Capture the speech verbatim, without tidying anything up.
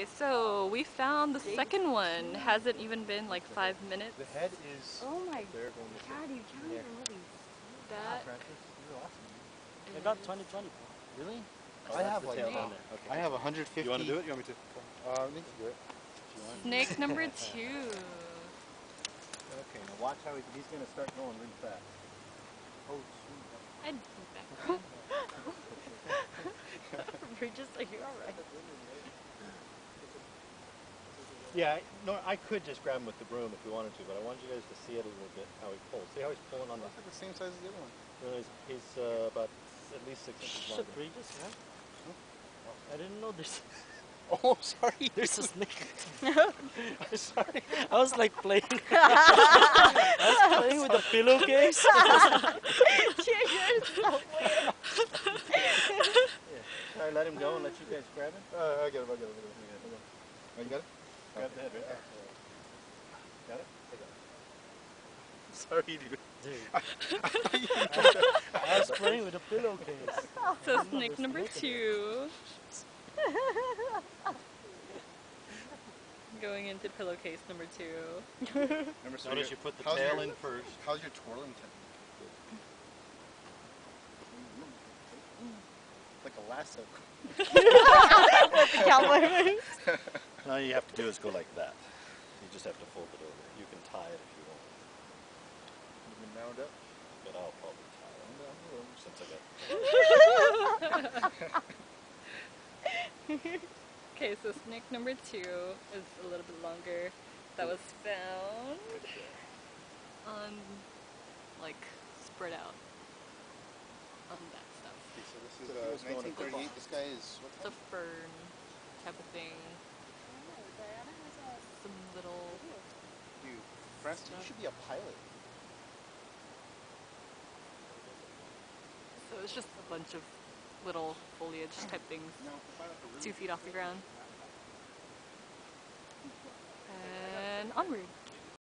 Okay, so we found the second one. Hasn't even been like five minutes. The head is... Oh my god, you can't even really see that. You're awesome. I got twenty twenty. Really? Oh, I have like that. Okay. I have one hundred fifty. You want to do it? You want me to? Uh, I think you do it. Snake number two. Okay, now watch how he, he's going to start going really fast. Oh, shoot. I didn't think that. Bridges, are you alright? Yeah, I, no, I could just grab him with the broom if we wanted to, but I want you guys to see it a little bit, how he pulls. See how he's pulling on the... Looks like the same size as the other one. No, he's, he's uh, about at least six inches longer. Bridges, yeah? Huh? I didn't know this. Oh, sorry. There's a snake. I'm sorry. I was like playing. I was playing with the pillowcase. Yeah. Sorry, let him go and let you guys grab it. Uh, I got it. I got it. I got it. I got it. Oh, you got it? Grab the head right there. Got it? I got it. I'm sorry, dude. Dude. I, I, I was playing with the pillowcase. So snake number two. Going into pillowcase number two. Number three. Notice you put the tail your, in first. How's your twirling technique? Like a lasso. Like the cowboy moves. All you have to do is go like that. You just have to fold it over. You can tie it if you want. You can round up? But I'll probably tie it down here since I got it. Okay, so snake number two is a little bit longer. That was found on, like, spread out on that stuff. Okay, so this is uh, nineteen thirty-eight. This guy is what? It's a fern type of thing. Some little. Dude, Preston, you should be a pilot. So it's just a bunch of little foliage type things, two feet off the ground, and onward.